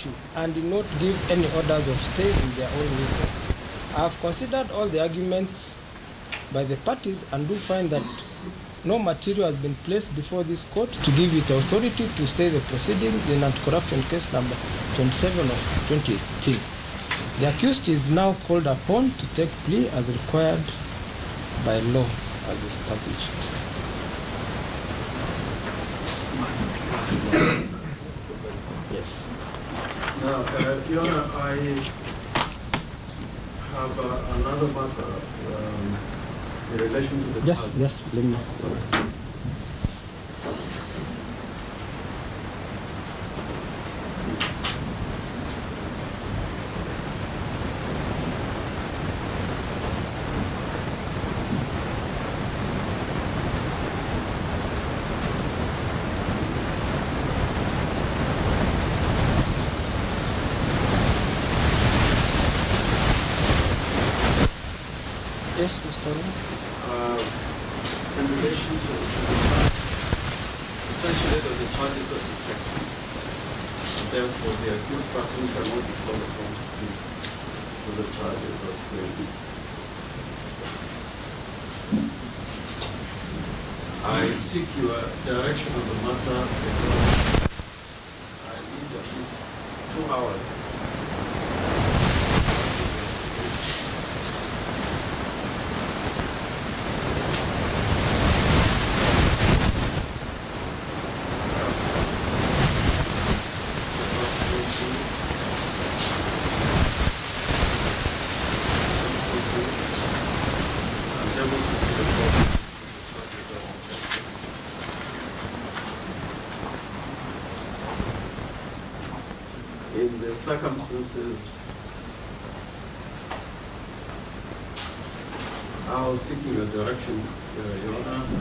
issue and not give any orders of stay in their own legal. I have considered all the arguments by the parties and do find that no material has been placed before this court to give it authority to stay the proceedings in anti-corruption case number 27 of 2018. The accused is now called upon to take plea as required by law as established. Yes. Now, Your Honor, I have another matter in relation to the charges. Yes, let me. Sorry. Yes, Mr. In relation to essentially the charges are defective, and therefore the accused person cannot be called upon to plead to the charges as plainly. I seek your direction on the matter because I need at least 2 hours. In the circumstances, I was seeking a direction, Your Honor,